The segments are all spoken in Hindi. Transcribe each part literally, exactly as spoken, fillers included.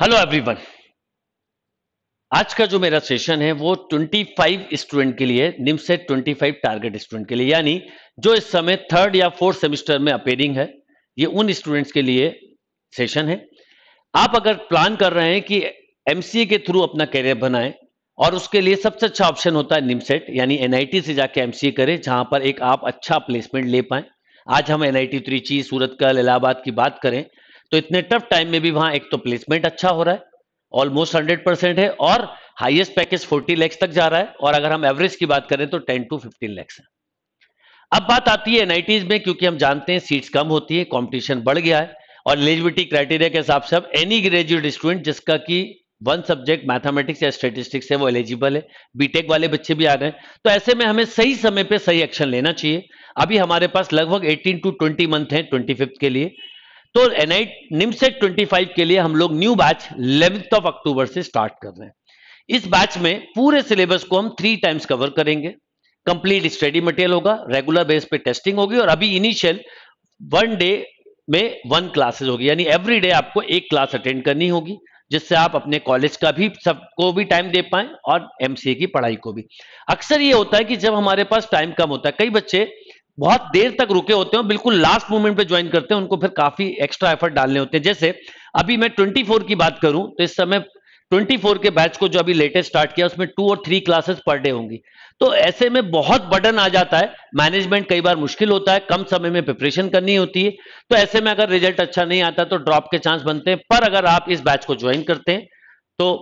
हेलो एवरीवन, आज का जो मेरा सेशन है वो पच्चीस स्टूडेंट के लिए, निमसेट पच्चीस टारगेट स्टूडेंट के लिए, यानी जो इस समय थर्ड या फोर्थ सेमेस्टर में अपीयरिंग है, ये उन स्टूडेंट्स के लिए सेशन है। आप अगर प्लान कर रहे हैं कि एमसीए के थ्रू अपना करियर बनाएं और उसके लिए सबसे अच्छा ऑप्शन होता है निमसेट, यानी एनआईटी से जाके एमसीए करें, जहां पर एक आप अच्छा प्लेसमेंट ले पाएं। आज हम एनआईटी त्रिची, सूरतकल, इलाहाबाद की बात करें तो इतने टफ टाइम में भी वहां एक तो प्लेसमेंट अच्छा हो रहा है, ऑलमोस्ट हंड्रेड परसेंट है, और हाईएस्ट पैकेज चालीस लाख तक जा रहा है, और अगर हम एवरेज की बात करें तो दस टू पंद्रह लाख है। अब बात आती है एनआईटीज में, क्योंकि हम जानते हैं सीट्स कम होती है, कंपटीशन बढ़ गया है, और एलिजिबिलिटी क्राइटेरिया के हिसाब से अब एनी ग्रेजुएट स्टूडेंट जिसका कि वन सब्जेक्ट मैथमेटिक्स या स्टेटिस्टिक्स है वो एलिजिबल है। बीटेक वाले बच्चे भी आ गए, तो ऐसे में हमें सही समय पर सही एक्शन लेना चाहिए। अभी हमारे पास लगभग एटीन टू ट्वेंटी मंथ है ट्वेंटी फिफ्थ के लिए, तो एनआईटी निमसेट पच्चीस के लिए हम लोग न्यू बैच ग्यारहवीं ऑफ अक्टूबर से स्टार्ट कर रहे हैं। इस बैच में पूरे सिलेबस को हम थ्री टाइम्स कवर करेंगे। कंप्लीट स्टडी मटेरियल होगा, रेगुलर बेस पे टेस्टिंग होगी, और अभी इनिशियल वन डे में वन क्लासेस होगी, यानी एवरी डे आपको एक क्लास अटेंड करनी होगी, जिससे आप अपने कॉलेज का भी सबको भी टाइम दे पाएं और एमसीए की पढ़ाई को भी। अक्सर ये होता है कि जब हमारे पास टाइम कम होता है, कई बच्चे बहुत देर तक रुके होते हैं, बिल्कुल लास्ट मोमेंट पे ज्वाइन करते हैं, उनको फिर काफी एक्स्ट्रा एफर्ट डालने होते हैं। जैसे अभी मैं चौबीस की बात करूं तो इस समय चौबीस के बैच को जो अभी लेटेस्ट स्टार्ट किया उसमें टू और थ्री क्लासेस पर डे होंगी, तो ऐसे में बहुत बर्डन आ जाता है, मैनेजमेंट कई बार मुश्किल होता है, कम समय में प्रिपरेशन करनी होती है, तो ऐसे में अगर रिजल्ट अच्छा नहीं आता तो ड्रॉप के चांस बनते हैं। पर अगर आप इस बैच को ज्वाइन करते हैं तो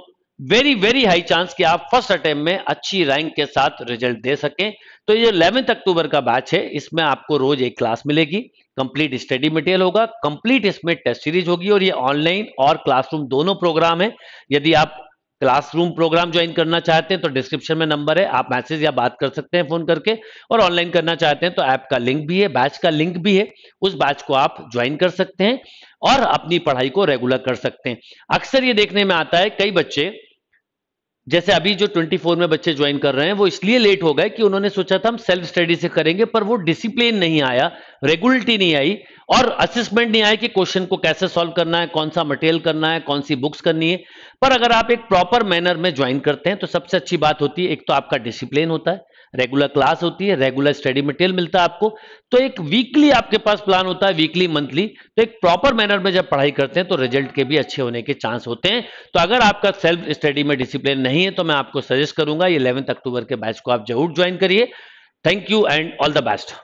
वेरी वेरी हाई चांस कि आप फर्स्ट अटेम्प्ट में अच्छी रैंक के साथ रिजल्ट दे सकें। तो ये ग्यारहवीं अक्टूबर का बैच है, इसमें आपको रोज एक क्लास मिलेगी, कंप्लीट स्टडी मटेरियल होगा, कंप्लीट इसमें टेस्ट सीरीज होगी, और ये ऑनलाइन और क्लासरूम दोनों प्रोग्राम है। यदि आप क्लासरूम प्रोग्राम ज्वाइन करना चाहते हैं तो डिस्क्रिप्शन में नंबर है, आप मैसेज या बात कर सकते हैं फोन करके, और ऑनलाइन करना चाहते हैं तो ऐप का लिंक भी है, बैच का लिंक भी है, उस बैच को आप ज्वाइन कर सकते हैं और अपनी पढ़ाई को रेगुलर कर सकते हैं। अक्सर ये देखने में आता है कई बच्चे, जैसे अभी जो चौबीस में बच्चे ज्वाइन कर रहे हैं, वो इसलिए लेट हो गए कि उन्होंने सोचा था हम सेल्फ स्टडी से करेंगे, पर वो डिसिप्लिन नहीं आया, रेगुलरिटी नहीं आई, और असेसमेंट नहीं आया कि क्वेश्चन को कैसे सॉल्व करना है, कौन सा मटेरियल करना है, कौन सी बुक्स करनी है। पर अगर आप एक प्रॉपर मैनर में ज्वाइन करते हैं तो सबसे अच्छी बात होती है, एक तो आपका डिसिप्लिन होता है, रेगुलर क्लास होती है, रेगुलर स्टडी मटेरियल मिलता है आपको, तो एक वीकली आपके पास प्लान होता है, वीकली मंथली, तो एक प्रॉपर मैनर में जब पढ़ाई करते हैं तो रिजल्ट के भी अच्छे होने के चांस होते हैं। तो अगर आपका सेल्फ स्टडी में डिसिप्लिन नहीं है तो मैं आपको सजेस्ट करूंगा ये ग्यारहवीं अक्टूबर के बैच को आप जरूर ज्वाइन करिए। Thank you and all the best.